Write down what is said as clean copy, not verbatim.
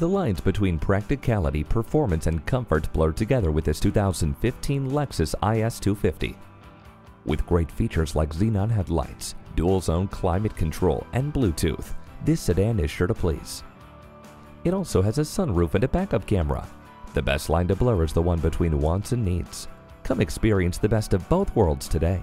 The lines between practicality, performance, and comfort blur together with this 2015 Lexus IS 250. With great features like xenon headlights, dual-zone climate control, and Bluetooth, this sedan is sure to please. It also has a sunroof and a backup camera. The best line to blur is the one between wants and needs. Come experience the best of both worlds today.